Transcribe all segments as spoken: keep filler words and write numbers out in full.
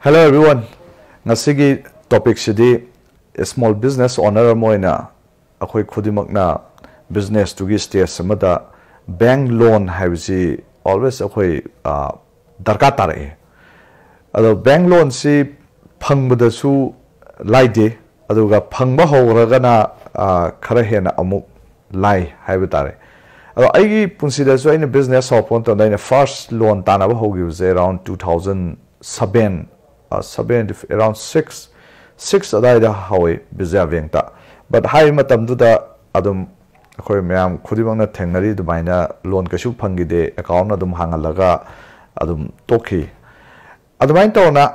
Hello everyone. Nasigi topic sidi small business owner moina akhoi khudimakna business to gi stage samada bank loan haibji always akhoi darkar tare ado bank loan si phangbada su laide aduga phangba horaga na khara hena amuk lai haibtare ado aigi punsida su aina business opon to na first loan tanaba hogi was around two thousand seven Uh, seven, around six, six adai da hawi bizya vengta. But hai matam du da adum koi mayam khudimang na thengari du maina loan kashu phangi de account adum hangalaga adum toki. Adumain to na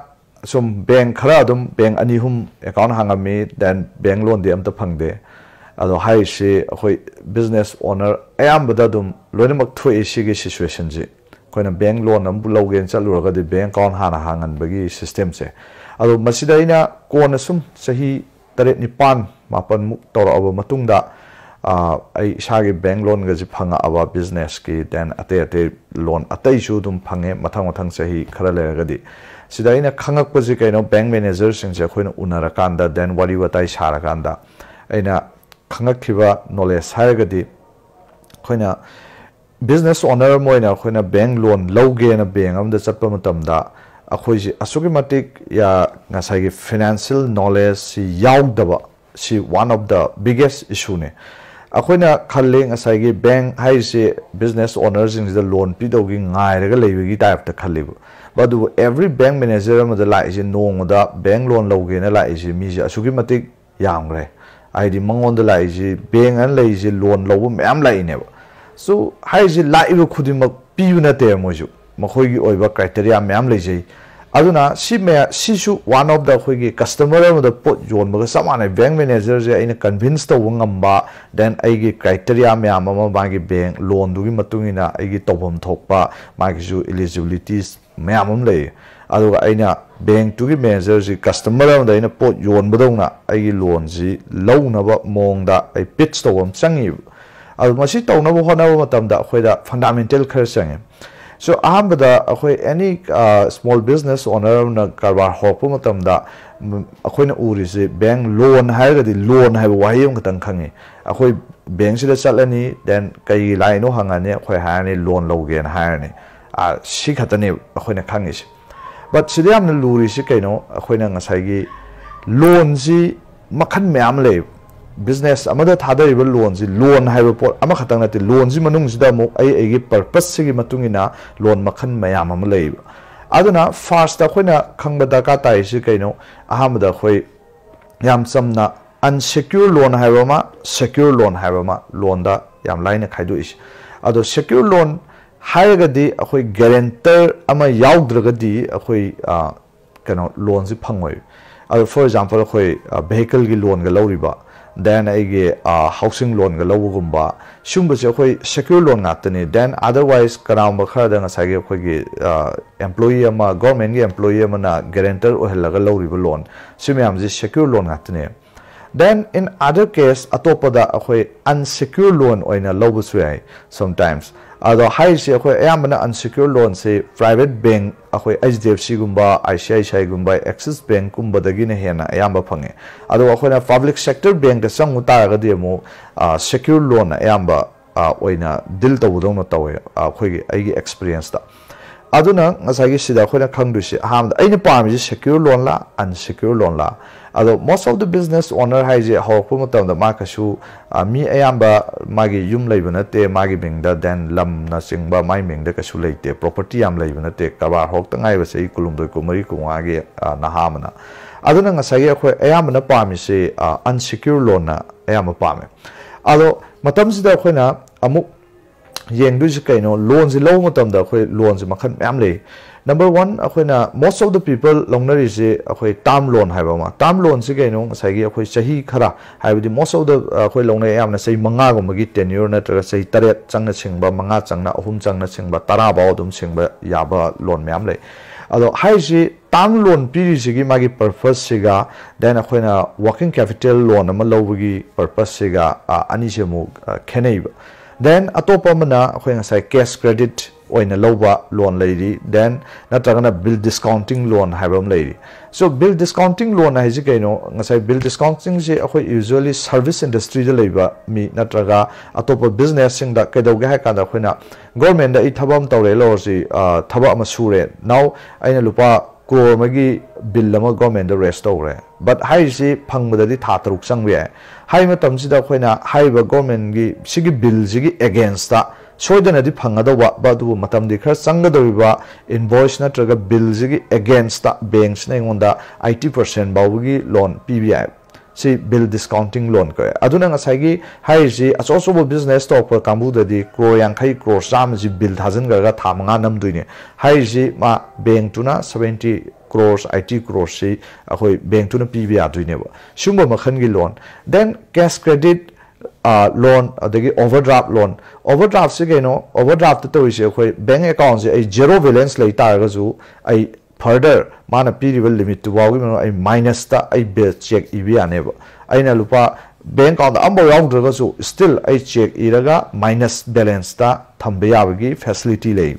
sum bank khara adum bank ani hum account hangami then bank loan de amta phangde. Adu hai she koi business owner ayam bada dum loinemak thui isi ge situation ji. Koi na bank loan ambu laugen chalu raga de bank account hana hangan bagi system se adu masida ina kon asum sahi taret nipan mapan muk tor aba matung da ai shage bank loan ga ji phanga aba business ki then ate ate loan atai chu dum phange mathang mathang sahi khara le ga di sida ina khangak paji kaino bank manager sing se khoi na unara kanda then wali watai shara kanda aina khangak khiba knowledge sai ga di khoi na business owner moina khoina bank loan lauge na bank am da chatpa matam da akhoi asuki matik ya ngasai gi financial knowledge si yaw da ba si one of the biggest issue ne akhoina khalle ngasai gi bank hai se business owners in the loan pi dogi ngai rega leibi gi type ta khalle ba du every bank manager am da lai je nong da bank loan lauge na lai je mi je asuki matik yam re ai di mangon da lai je bank an lai je loan lawu am lai ne ba so hai ji laibu khudimak piuna te moju makhoi gi oiba criteria mem leji aduna si me si su one of the khoi gi customer am the pot yon ma samane bank manager je aina convince to ngamba then ai gi criteria mem ma ba gi bank loan du gi matungina ai gi tobom thokpa ma gi ju eligibilities mem am le aduga aina bank tu gi manager ji customer am da aina pot yon badongna ai gi loan ji launa ba mong da ai pitch to am sangi Al masi tau na bu hona bu matam da khoi da fundamental khar sang so aham da khoi any small business owner na karbar hopu matam da khoi na uri se bank loan hai ga di loan hai wa yem katang khangi khoi bank se da chalani then kai lai no hangane khoi ha ni loan logen ha ni a si khatane khoi na khangi si but sidiam na luri si kai no khoi na ngasai gi loan ji makhan meam le business amada thada river loan ji loan haiba por ama khatang na ti loan ji manung ji da mo ai ai gi purpose si gi matungina loan makhan mayam am lei aduna first da khoina khangba da ka tai si kaino ahamda khoi yam samna unsecure loan haiba ma secure loan haiba ma loan da yam line khaidu is ado secure loan haiga di khoi guarantor ama yaudra di khoi kano loan ji phangoi ado for example khoi vehicle gi loan ga lauri ba then I uh, housing loan ga lawu gumba shumba che khoi secure loan ngatani then otherwise karam ba khara dang sage khoi gi employee ama government gi employee ama na guarantor o helaga lawri ba loan simiam ji secure loan ngatani then in other case atopa da khoi unsecure loan oina lawu suai sometimes ado high se khoi amana unsecure loan se private bank khoi H D F C gumba I C I C I gumba Axis bank gumba dagi ne hena ayamba phange ado khoi na public sector bank da sang uta ga de mo secure loan ayamba oina dil to budong na tawe khoi gi ai gi experience da aduna ngasai gi sida khoi na khangdu si ham da ai ne pam ji secure loan la unsecure loan la ado most of the business owner hai je ho pu matam da ma kashu mi ayamba magi yum leibana te magi mingda then lam na singba mai mingda kashu leite property am leibana te kabar hok tangai ba sei kulum do kumari kumwa ge na hamna aduna ngasai khoi ayamba na pam se unsecure loan na ayamba pam ado matam sida khoi na amuk yeng du ji kaino loan ji lo matam da khoi loan ji makhan am le number one akhina most of the people longnari se akhoi term loan haiba ma term loan se gaino sai gi akhoi sahi khara haibdi most of the akhoi longnai amna sei manga gum gi tenure na tra sei taret changna singba manga changna ahum changna singba tara ba dum singba yaba loan meam le ado hai ji term loan piri se gi magi purpose se ga then akhina working capital loan ama lowgi purpose se ga ani se mu khenei then atopamana akhoi sai cash credit oina loba loan lady then natragana bill discounting loan haibam lady. So bill discounting loan hai jike no ngasai bill discounting je akoi usually service industry de leba mi natraga atopa business sing da kedauge ha kada khoina government da I thabam tawre lo si thaba ama sure now aina lupa ko magi bill lama government da rest tawre but hai si phangmada di thatruk sangwe hai matam si da khoina hai ba government gi sigi bill jigi against da soidana di phangadawa badu matam di khar sangadawiba invoice na traga bill jigi against the banks na ngonda eighty percent bawugi loan pbi si bill discounting loan ko aduna ngasai gi hai ji asosobo business to opor kambu da di ko yang khai ko sam ji bill thajan ga thamnga nam duine hai ji ma bank tuna seventy crores eighty crores si akoi bank tuna pbi duine ba sumba makhan gi loan then cash credit Uh, loan uh, the overdraft loan overdraft se no overdraft to is bank account se a zero balance lai ta ga zu ai further mana period limit to wa gi minus ta ai bill check ibi ane ba aina lupa bank on the ambo round ga zu still ai check iraga minus balance ta thambe ya gi facility lai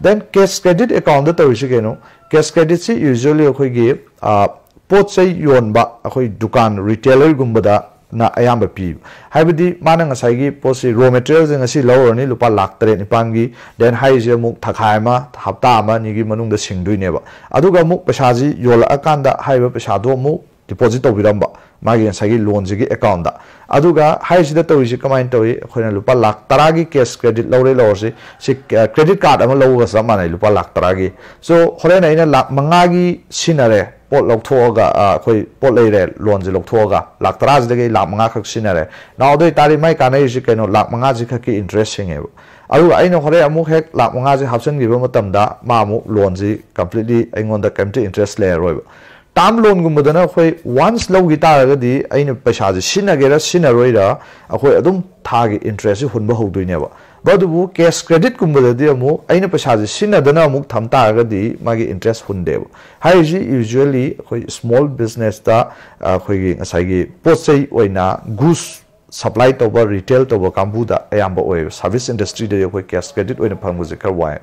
then cash credit account to is no cash credit se usually khoi gi uh, pot se yon ba khoi dukan retailer gumbada na ayamba pi haibdi manang asai gi posi raw materials ing asi lower ni lupa laktre ni pangi then hai je muk thakhai ma hapta ma ni gi manung da singdui ne ba aduga muk paisa ji yol akanda haiba paisa do muk deposit to biramba magi asai gi loan ji gi account da aduga hai sida to ji kamain to khoina lupa laktara gi cash credit lore lor si si credit card ama lowa sa manai lupa laktara gi so hore na ina lak manga gi sinare pot lok thoga khoi pot leire loan ji lok thoga laktara ji ge lamnga khak sinare now doi tari mai kanai ji keno lamnga ji khaki interest singe aru aina hore amu hek lamnga ji hapsen giba matam da ma amu loan ji completely aingon da completely interest le roi tam loan gum badana khoi once low guitar ga di aina paisa ji sinage ra sinaroi ra khoi adum tha gi interest hunba hoduine ba badu cash credit kumba de amu aina paisa ji sinadana amuk thamta ga di magi interest hunde ba hai ji usually khoi small business ta khoi gi asai gi posei oina goods supply to ba retail to ba kambu da ayamba oi service industry de khoi cash credit oina phamu ji karwai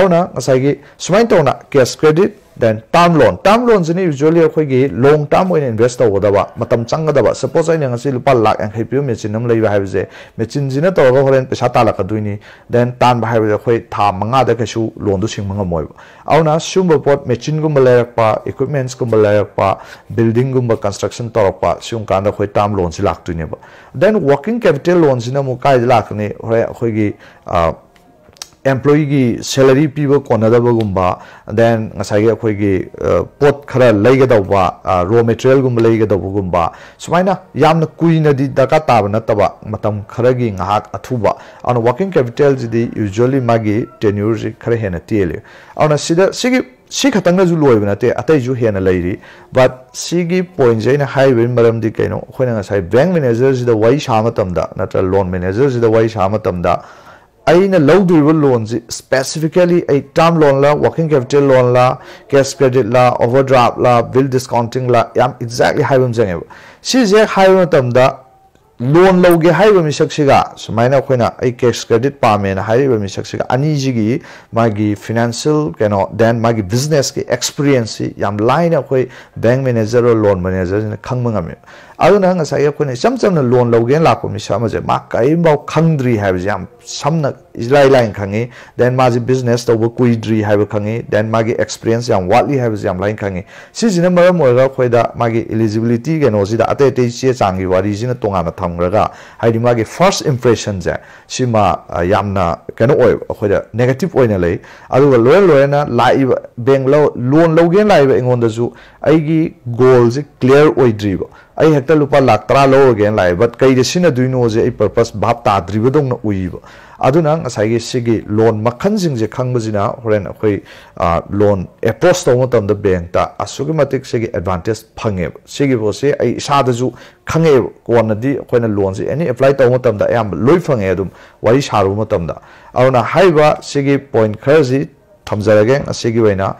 auna asai gi sumain to na cash credit then term loan term loans ni usually akhoi long term when invest tawadawa matam changadaba suppose aina ngasi lupa lakh ang khaipiu machine am leiba haibje machine jina tawga horen pesa talakaduini then tan ba haibje akhoi tha manga da kesu loan du singmanga moiba auna sumba pot machine gum lairpa equipments gum lairpa building gum construction torpa sum kan da khoi term loan si laktuine ba then working capital loan jina mu kai lakne hore akhoi gi employee gi salary piba konada bagumba then ngasai akhoi gi pot khara leiga dawba raw material gum leiga dawgumba sumaina yamna kuina di daka tabna taba matam khara gi ngahak athuba on working capital di usually magi tenure ji khara hena tele on sida sigi si khatanga ju loibna te atai ju hena leiri but sigi point jaina highway maram di kaino khoina ngasai bank manager ji da wai shamatamda natra loan manager ji da wai shamatamda aina lauduriba loan ji specifically a term loan la working capital loan la cash credit la overdraft la bill discounting la yam exactly haibam jangeba si je haibam tamda loan lauge haiba mi saksiga sumaina khoina ai cash credit pamena haiba mi saksiga ani ji gi magi financial cano then magi business ki experience yam line khoi bank manager or loan manager na khangmanga me aduna ngasai khoina samsamna loan lauge lakko mi samaje ma kai bau khangdri haiba yam samna Israel line khangi then magi business to kui dri haiba khangi then magi experience yam watli haiba yam line khangi si jina maram oiga khoida magi eligibility cano sida ate ate che changi wari jina tongana ꯊꯝꯒ꯭ꯔꯒ ꯍꯥꯏꯗꯤ ꯃꯥꯒꯤ first ꯏꯝꯄ꯭ꯔꯦꯁꯟꯁꯦ ꯁꯤꯃ ꯌꯥꯝꯅ ꯀꯩꯅꯣ ꯑꯣꯏꯕ ꯑꯩꯈꯣꯏꯗ negative ꯑꯣꯏꯅ ꯂꯩ ꯑꯗꯨꯒ ꯂꯣꯏꯅ ꯂꯣꯏꯅ ꯂꯥꯛꯏꯕ ꯕꯦꯡ ꯂꯣꯟ ꯂꯧꯒꯦꯅ ꯂꯥꯛꯏꯕ ꯑꯩꯉꯣꯟꯗꯁꯨ ꯑꯩꯒꯤ ꯒꯣꯜꯁꯦ ꯀ꯭ꯂꯤꯌꯔ ꯑꯣꯏꯗ꯭ꯔꯤꯕ ꯑꯩ ꯍꯦꯛꯇ ꯂꯨꯄꯥ ꯂꯥꯛ ꯇꯔꯥ ꯂꯧꯔꯒꯦꯅ ꯂꯥꯛꯑꯦ ꯕꯠ ꯀꯩꯗ ꯁꯤꯖꯤꯟꯅꯗꯣꯏꯅꯣꯁꯦ ꯑꯩ ꯄꯔꯄꯁ ꯚꯥꯞ ꯇꯥꯗ꯭ꯔꯤꯕꯗꯧꯅ ꯎꯏꯕ aduna ngasai gi loan makhan jing je khangbajina horen akhoi loan approach to matam da bank ta asugi matik sigi advantage phange sigi bo se ai isa da ju khange kon di khoina loan ji any apply to matam da yam loi phange adum wari sharu matam da auna haiba sigi point kharji thamjarage asigi waina